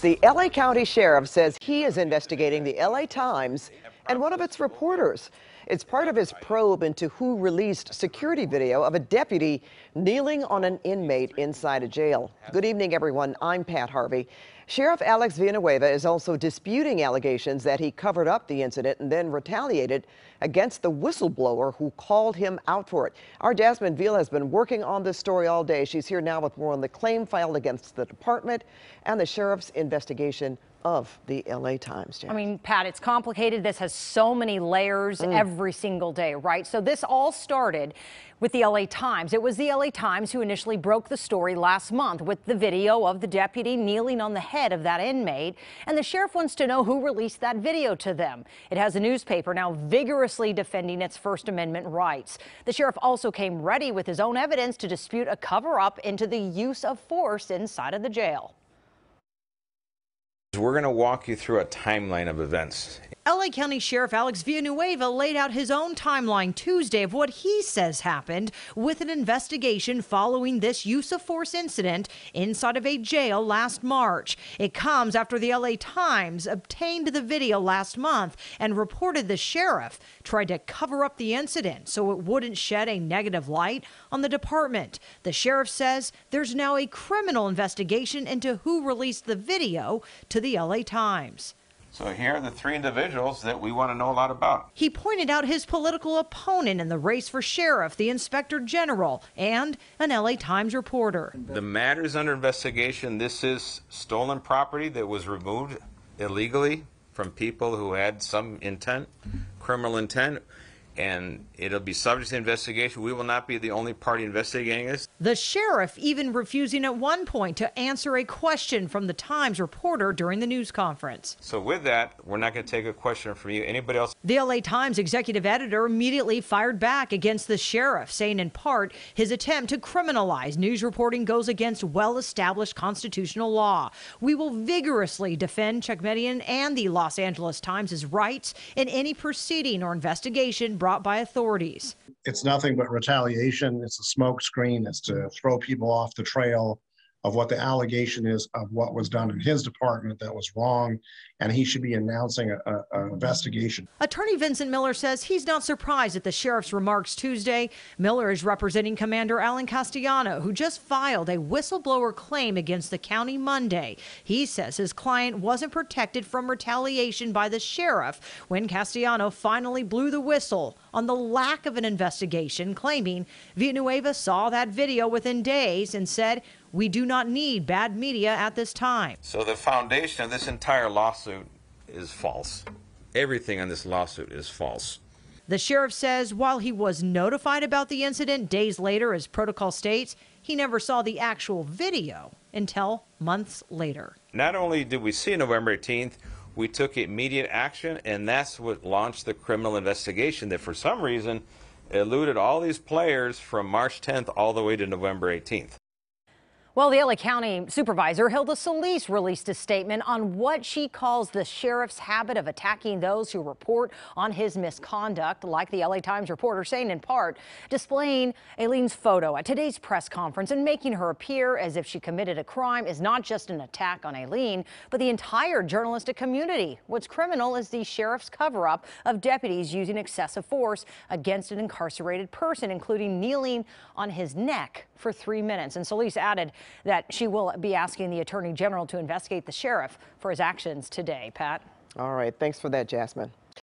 The LA County Sheriff says he is investigating the LA Times and one of its reporters. It's part of his probe into who released security video of a deputy kneeling on an inmate inside a jail. Good evening, everyone. I'm Pat Harvey. Sheriff Alex Villanueva is also disputing allegations that he covered up the incident and then retaliated against the whistleblower who called him out for it. Our Jasmine Viel has been working on this story all day. She's here now with more on the claim filed against the department and the sheriff's investigation of the LA Times. James. I mean, Pat, it's complicated. This has so many layers every single day, right? So this all started with the LA Times. It was the LA Times who initially broke the story last month with the video of the deputy kneeling on the head of that inmate. And the sheriff wants to know who released that video to them. It has a newspaper now vigorously defending its First Amendment rights. The sheriff also came ready with his own evidence to dispute a cover-up into the use of force inside of the jail. We're going to walk you through a timeline of events. LA County Sheriff Alex Villanueva laid out his own timeline Tuesday of what he says happened with an investigation following this use of force incident inside of a jail last March. It comes after the LA Times obtained the video last month and reported the sheriff tried to cover up the incident so it wouldn't shed a negative light on the department. The sheriff says there's now a criminal investigation into who released the video to the LA Times. So here are the three individuals that we want to know a lot about. He pointed out his political opponent in the race for sheriff, the inspector general, and an LA Times reporter. The matter is under investigation. This is stolen property that was removed illegally from people who had some intent, criminal intent, and it'll be subject to investigation. We will not be the only party investigating this. The sheriff even refusing at one point to answer a question from the Times reporter during the news conference. So with that, we're not going to take a question from you. Anybody else? The LA Times executive editor immediately fired back against the sheriff, saying in part his attempt to criminalize news reporting goes against well-established constitutional law. We will vigorously defend Chuck Medina and the Los Angeles Times' rights in any proceeding or investigation brought by authorities. It's nothing but retaliation. It's a smoke screen. It's to throw people off the trail of what the allegation is of what was done in his department that was wrong, and he should be announcing an investigation. Attorney Vincent Miller says he's not surprised at the sheriff's remarks Tuesday. Miller is representing Commander Alan Castellano, who just filed a whistleblower claim against the county Monday. He says his client wasn't protected from retaliation by the sheriff when Castellano finally blew the whistle on the lack of an investigation, claiming Villanueva saw that video within days and said, "We do not need bad media at this time." So the foundation of this entire lawsuit is false. Everything on this lawsuit is false. The sheriff says while he was notified about the incident days later, as protocol states, he never saw the actual video until months later. Not only did we see November 18th, we took immediate action, and that's what launched the criminal investigation that for some reason eluded all these players from March 10th all the way to November 18th. Well, the LA County Supervisor Hilda Solis released a statement on what she calls the sheriff's habit of attacking those who report on his misconduct, like the LA Times reporter, saying in part, displaying Aileen's photo at today's press conference and making her appear as if she committed a crime is not just an attack on Aileen, but the entire journalistic community. What's criminal is the sheriff's cover-up of deputies using excessive force against an incarcerated person, including kneeling on his neck for 3 minutes. And Solis added that she will be asking the Attorney General to investigate the sheriff for his actions today. Pat. All right. Thanks for that, Jasmine.